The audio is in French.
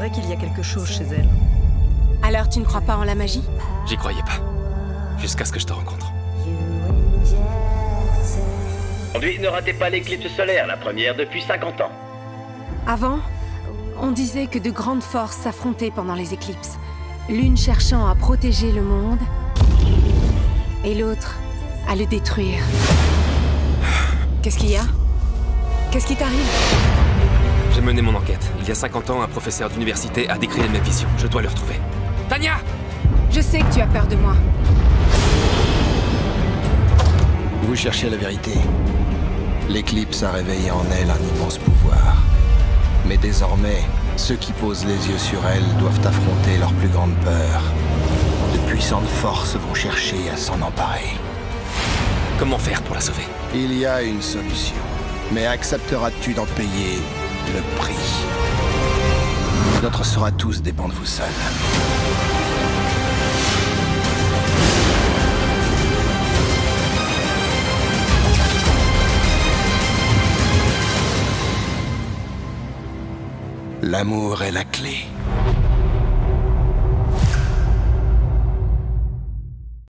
vrai qu'il y a quelque chose chez elle. Alors tu ne crois pas en la magie? J'y croyais pas. Jusqu'à ce que je te rencontre. Aujourd'hui, ne ratez pas l'éclipse solaire, la première depuis 50 ans. Avant, on disait que de grandes forces s'affrontaient pendant les éclipses. L'une cherchant à protéger le monde, et l'autre à le détruire. Qu'est-ce qu'il y a? Qu'est-ce qui t'arrive? J'ai mené mon enquête. Il y a 50 ans, un professeur d'université a décrit la même vision. Je dois le retrouver. Tania! Je sais que tu as peur de moi. Vous cherchez la vérité. L'éclipse a réveillé en elle un immense pouvoir. Mais désormais, ceux qui posent les yeux sur elle doivent affronter leur plus grande peur. De puissantes forces vont chercher à s'en emparer. Comment faire pour la sauver? Il y a une solution. Mais accepteras-tu d'en payer le prix? Notre sort à tous dépend de vous seuls. L'amour est la clé.